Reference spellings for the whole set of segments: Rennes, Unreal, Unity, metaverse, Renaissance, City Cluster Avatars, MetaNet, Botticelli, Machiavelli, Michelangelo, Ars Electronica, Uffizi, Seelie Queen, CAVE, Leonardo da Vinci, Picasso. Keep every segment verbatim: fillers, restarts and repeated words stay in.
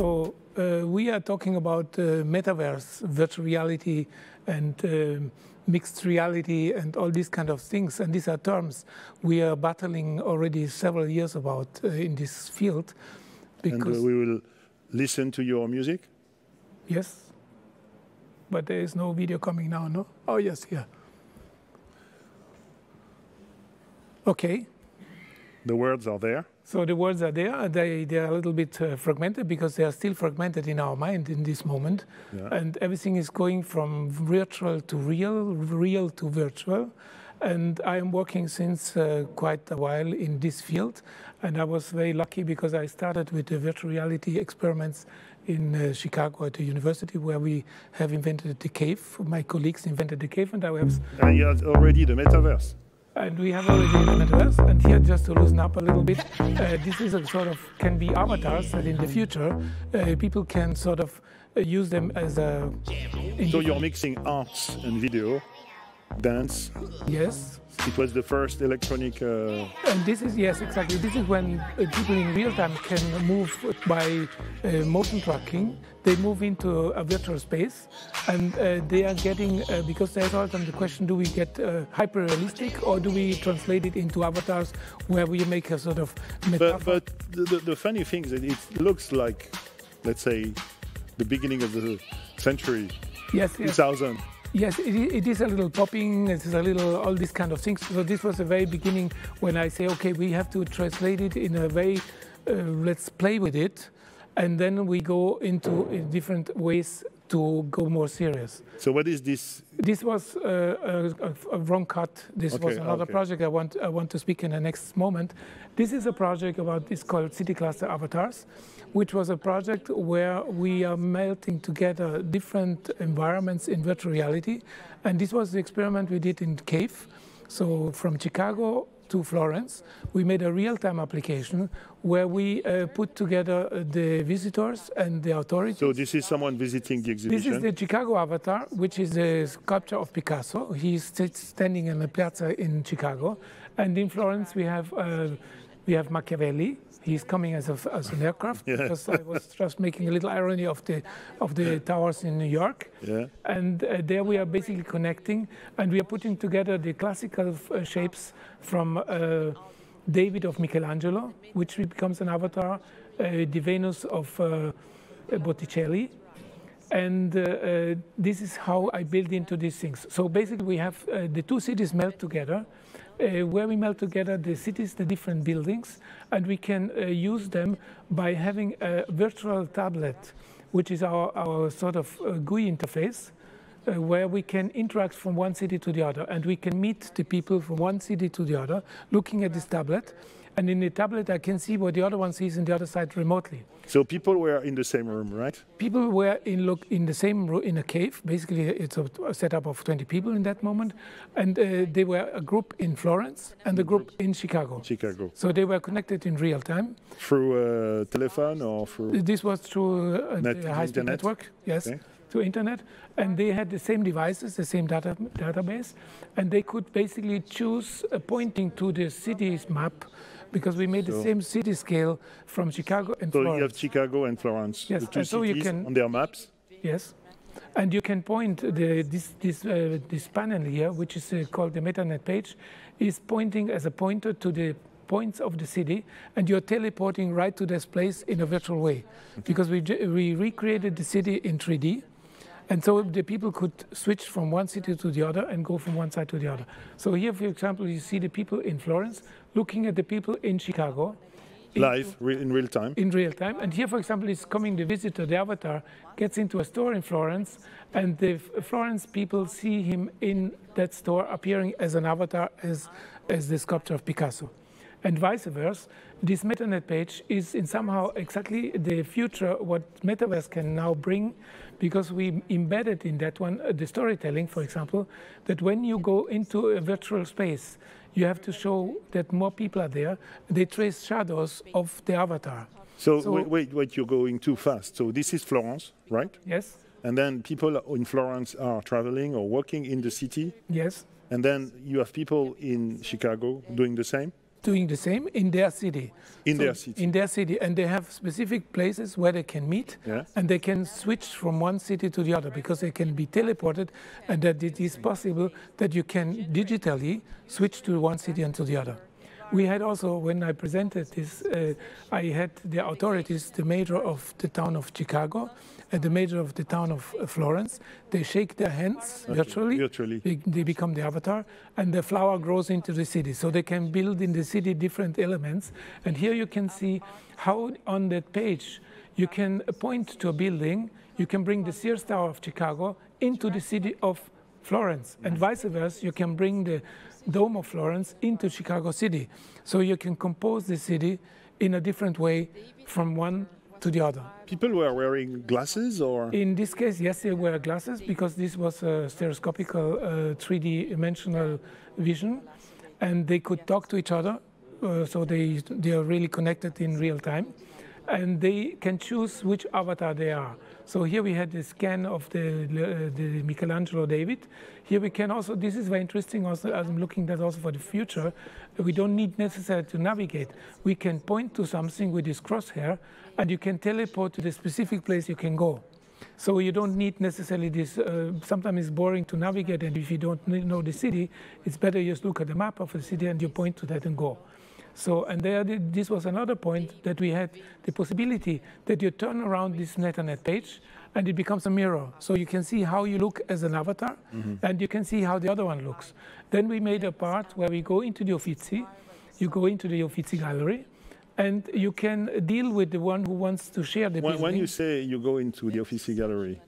So uh, we are talking about uh, metaverse, virtual reality, and um, mixed reality, and all these kind of things. And these are terms we are battling already several years about uh, in this field. Because and we will listen to your music? Yes. But there is no video coming now, no? Oh, yes, here. Okay. The words are there. So the words are there. They, they are a little bit uh, fragmented because they are still fragmented in our mind in this moment. Yeah. And everything is going from virtual to real, real to virtual. And I am working since uh, quite a while in this field. And I was very lucky because I started with the virtual reality experiments in uh, Chicago at the university, where we have invented the CAVE. My colleagues invented the CAVE, and I was... And you had already the metaverse. And we have already the metaverse, and here, just to loosen up a little bit, uh, this is a sort of, can be avatars that in the future uh, people can sort of uh, use them as a... So you're mixing arts and video, dance. Yes. It was the first electronic... Uh... And this is, yes, exactly. This is when uh, people in real time can move by uh, motion tracking. They move into a virtual space, and uh, they are getting, uh, because there's often the question, do we get uh, hyper-realistic, or do we translate it into avatars where we make a sort of metaphor? But, but the, the funny thing is that it looks like, let's say, the beginning of the century, yes, yes. two thousand. Yes, it, it is a little popping, it is a little, all these kind of things. So this was the very beginning when I say, okay, we have to translate it in a way, uh, let's play with it. And then we go into different ways to go more serious. So what is this? This was uh, a, a wrong cut. This okay, was another okay. project I want, I want to speak in the next moment. This is a project about, it's called City Cluster Avatars, which was a project where we are melting together different environments in virtual reality. And this was the experiment we did in CAVE. So from Chicago to Florence, we made a real-time application where we uh, put together the visitors and the authorities. So this is someone visiting the exhibition? This is the Chicago avatar, which is a sculpture of Picasso. He's standing in the piazza in Chicago. And in Florence, we have, uh, we have Machiavelli. He's coming as, a, as an aircraft, yeah. Because I was just making a little irony of the, of the towers in New York. Yeah. And uh, there we are basically connecting, and we are putting together the classical uh, shapes from uh, David of Michelangelo, which becomes an avatar, uh, the Venus of uh, Botticelli. And uh, uh, this is how I build into these things. So basically we have uh, the two cities melt together, Uh, where we melt together the cities, the different buildings, and we can uh, use them by having a virtual tablet, which is our, our sort of uh, G U I interface, uh, where we can interact from one city to the other, and we can meet the people from one city to the other, looking at this tablet, and in the tablet I can see what the other one sees in the other side remotely. So people were in the same room, right? People were in look in the same room, in a cave. Basically, it's a, a setup of twenty people in that moment, and uh, they were a group in Florence and a group in Chicago. Chicago. So they were connected in real time through uh, telephone or through. This was through uh, net, the high-speed network. Yes. Okay. To internet, and they had the same devices, the same data, database, and they could basically choose uh, pointing to the city's map, because we made so the same city scale from Chicago and so Florence. So you have Chicago and Florence, yes. The two and so cities you can, on their maps? Yes, and you can point, the, this, this, uh, this panel here, which is uh, called the MetaNet page, is pointing as a pointer to the points of the city, and you're teleporting right to this place in a virtual way, okay. Because we, we recreated the city in three D. And so the people could switch from one city to the other and go from one side to the other. So here, for example, you see the people in Florence looking at the people in Chicago. Live, re in real time. In real time. And here, for example, is coming the visitor, the avatar, gets into a store in Florence, and the Florence people see him in that store appearing as an avatar, as, as the sculpture of Picasso. And vice versa, this MetaNet page is in somehow exactly the future what Metaverse can now bring, because we embedded in that one the storytelling, for example, that when you go into a virtual space, you have to show that more people are there. They trace shadows of the avatar. So, so wait, wait, wait, you're going too fast. So this is Florence, right? Yes. And then people in Florence are traveling or walking in the city? Yes. And then you have people in Chicago doing the same? doing the same in their city. In so their city. In their city, and they have specific places where they can meet, yeah. and they can switch from one city to the other because they can be teleported, and that it is possible that you can digitally switch to one city and to the other. We had also, when I presented this, uh, I had the authorities, the mayor of the town of Chicago, and the mayor of the town of Florence. They shake their hands okay. virtually. virtually. They, they become the avatar, and the flower grows into the city. So they can build in the city different elements. And here you can see how on that page you can point to a building. You can bring the Sears Tower of Chicago into the city of Florence, and vice versa. You can bring the Dome of Florence into Chicago City. So you can compose the city in a different way from one to the other. People were wearing glasses or? In this case, yes, they wear glasses because this was a stereoscopic uh, three-dimensional vision, and they could talk to each other, uh, so they, they are really connected in real time, and they can choose which avatar they are. So here we had the scan of the, uh, the Michelangelo David. Here we can also, this is very interesting also, as I'm looking at also for the future, we don't need necessarily to navigate. We can point to something with this crosshair, and you can teleport to the specific place you can go. So you don't need necessarily this, uh, sometimes it's boring to navigate, and if you don't know the city, it's better you just look at the map of the city and you point to that and go. So, and there, this was another point that we had the possibility that you turn around this MetaNet page and it becomes a mirror. So you can see how you look as an avatar, mm-hmm. and you can see how the other one looks. Then we made a part where we go into the Uffizi, you go into the Uffizi gallery, and you can deal with the one who wants to share the building. When you say you go into the Uffizi gallery,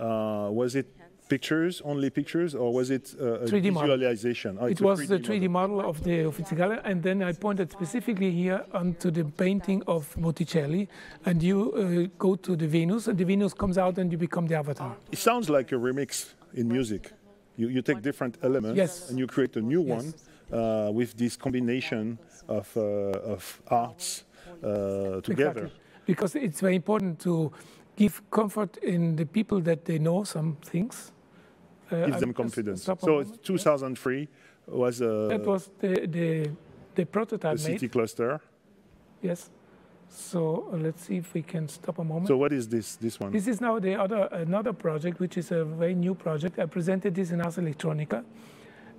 uh, was it pictures, only pictures, or was it uh, a visualization? Oh, it was the three D model of the Uffizi Gallery, and then I pointed specifically here onto the painting of Botticelli, and you uh, go to the Venus, and the Venus comes out and you become the avatar. It sounds like a remix in music. You, you take different elements, yes. and you create a new one yes. uh, with this combination of, uh, of arts uh, together. Exactly. Because it's very important to give comfort in the people that they know some things. Uh, Gives them confidence. So two thousand three yeah. was a... That was the, the, the prototype the made. City cluster. Yes. So uh, let's see if we can stop a moment. So what is this, this one? This is now the other, another project, which is a very new project. I presented this in Ars Electronica.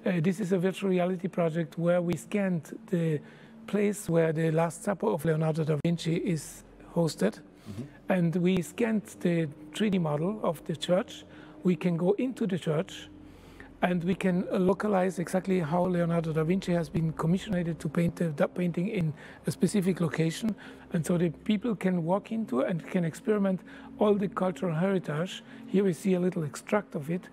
Uh, this is a virtual reality project where we scanned the place where the Last Supper of Leonardo da Vinci is hosted. Mm-hmm. And we scanned the three D model of the church. We can go into the church, and we can localize exactly how Leonardo da Vinci has been commissioned to paint that painting in a specific location. And so the people can walk into and can experiment all the cultural heritage. Here we see a little extract of it.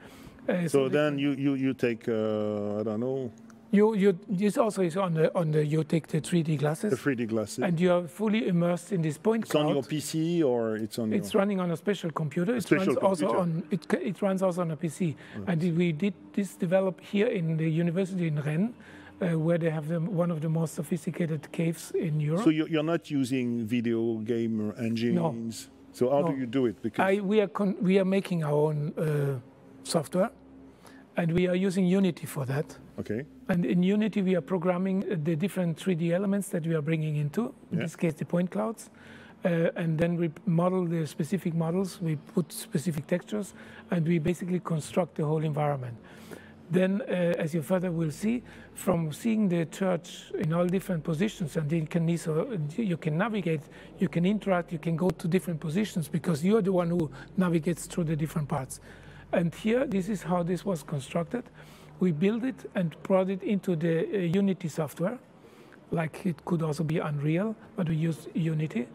Uh, so, so then you, you, you take, uh, I don't know, You, you, this also is on the, on the, you take the three D glasses. The three D glasses. And you are fully immersed in this point cloud. It's on your P C or it's on your... It's running on a special computer. A it, special runs computer. Also on, it, it runs also on a P C. Right. And we did this develop here in the university in Rennes, uh, where they have the, one of the most sophisticated caves in Europe. So you're not using video game engines? No. So how no. do you do it? Because I, we, are con we are making our own uh, software. And we are using Unity for that. Okay. And in Unity, we are programming the different three D elements that we are bringing into, in yeah. this case, the point clouds. Uh, and then we model the specific models, we put specific textures, and we basically construct the whole environment. Then, uh, as you further will see, from seeing the church in all different positions, and you can, so you can navigate, you can interact, you can go to different positions, because you are the one who navigates through the different parts. And here, this is how this was constructed. We built it and brought it into the uh, Unity software, like it could also be Unreal, but we used Unity.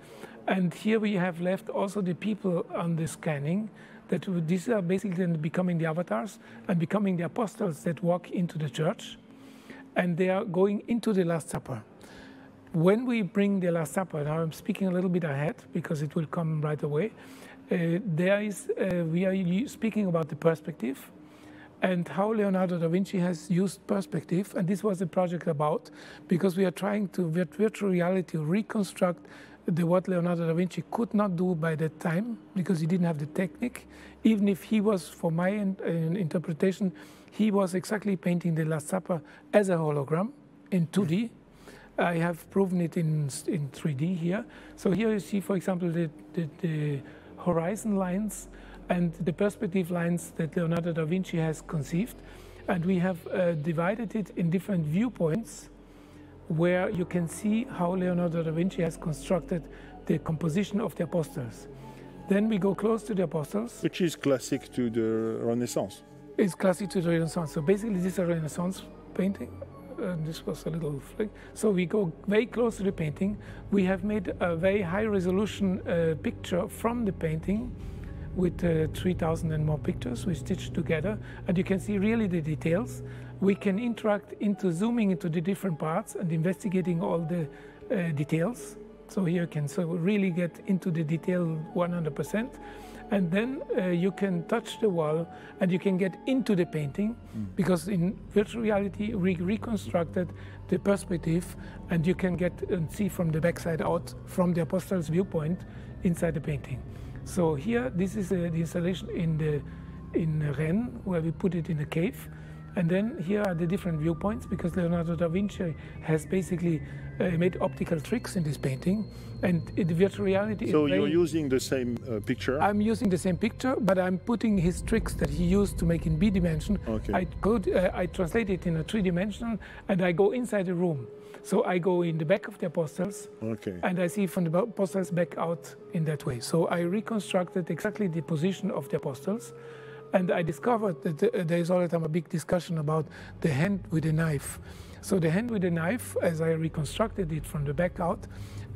And here we have left also the people on the scanning, that these are basically becoming the avatars and becoming the apostles that walk into the church, and they are going into the Last Supper. When we bring the Last Supper, now I'm speaking a little bit ahead because it will come right away, Uh, there is, uh, we are speaking about the perspective and how Leonardo da Vinci has used perspective, and this was the project about, because we are trying to with virtual reality reconstruct the, what Leonardo da Vinci could not do by that time, because he didn't have the technique, even if he was, for my in, uh, interpretation, he was exactly painting the Last Supper as a hologram in two D. Mm-hmm. I have proven it in, in three D here. So here you see, for example, the, the, the horizon lines and the perspective lines that Leonardo da Vinci has conceived. And we have uh, divided it in different viewpoints where you can see how Leonardo da Vinci has constructed the composition of the apostles. Then we go close to the apostles. Which is classic to the Renaissance. It's classic to the Renaissance. So basically this is a Renaissance painting. And this was a little flick. So we go very close to the painting. We have made a very high resolution uh, picture from the painting with uh, three thousand and more pictures we stitched together. And you can see really the details. We can interact into zooming into the different parts and investigating all the uh, details. So here you can so really get into the detail one hundred percent. And then uh, you can touch the wall and you can get into the painting mm. because in virtual reality we reconstructed the perspective and you can get and see from the backside out from the apostles' viewpoint inside the painting. So here this is uh, the installation in, the, in Rennes where we put it in a cave. And then here are the different viewpoints because Leonardo da Vinci has basically uh, made optical tricks in this painting, and in the virtual reality. So you're using the same uh, picture? I'm using the same picture, but I'm putting his tricks that he used to make in B dimension. Okay. I could uh, I translate it in a three dimension, and I go inside the room. So I go in the back of the apostles, okay. and I see from the apostles back out in that way. So I reconstructed exactly the position of the apostles. And I discovered that there is all the time a big discussion about the hand with a knife. So the hand with a knife, as I reconstructed it from the back out,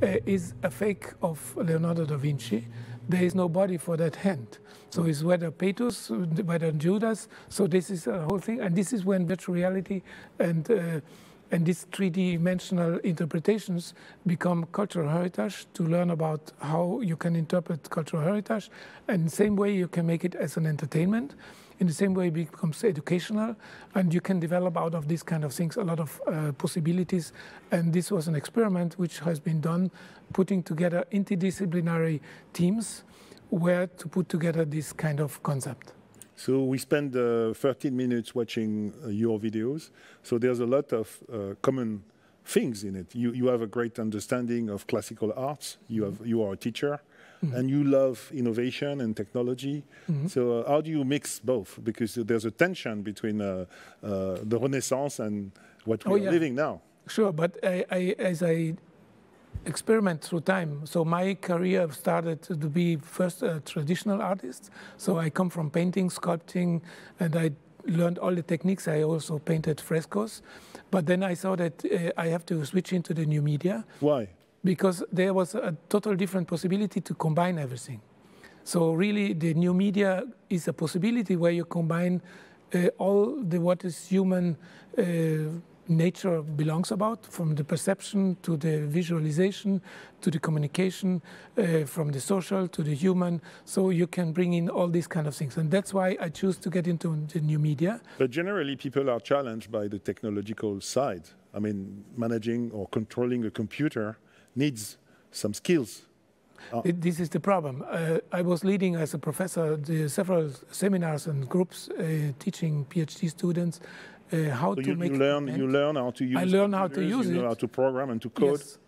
uh, is a fake of Leonardo da Vinci. There is no body for that hand. So it's whether Petrus, whether Judas. So this is a whole thing. And this is when virtual reality and, uh, and these three-dimensional interpretations become cultural heritage to learn about how you can interpret cultural heritage. And the same way you can make it as an entertainment, in the same way it becomes educational, and you can develop out of these kind of things a lot of uh, possibilities. And this was an experiment which has been done, putting together interdisciplinary teams where to put together this kind of concept. So we spend uh, thirteen minutes watching uh, your videos. So there's a lot of uh, common things in it. You, you have a great understanding of classical arts. You, have, you are a teacher, mm-hmm. and you love innovation and technology. Mm-hmm. So uh, how do you mix both? Because there's a tension between uh, uh, the Renaissance and what we're oh, yeah. living now. Sure, but I, I, as I experiment through time. So my career started to be first a traditional artist. So I come from painting, sculpting, and I learned all the techniques. I also painted frescoes. But then I saw that uh, I have to switch into the new media. Why? Because there was a total different possibility to combine everything. So really the new media is a possibility where you combine uh, all the what is human uh, nature belongs about, from the perception to the visualization to the communication, uh, from the social to the human. So you can bring in all these kind of things, and that's why I choose to get into the new media. But generally people are challenged by the technological side. I mean, managing or controlling a computer needs some skills. Oh. This is the problem. Uh, I was leading as a professor the several seminars and groups uh, teaching PhD students uh, how so to you, make... You learn, you learn how to use I learn how to use you it. You learn how to program and to code. Yes.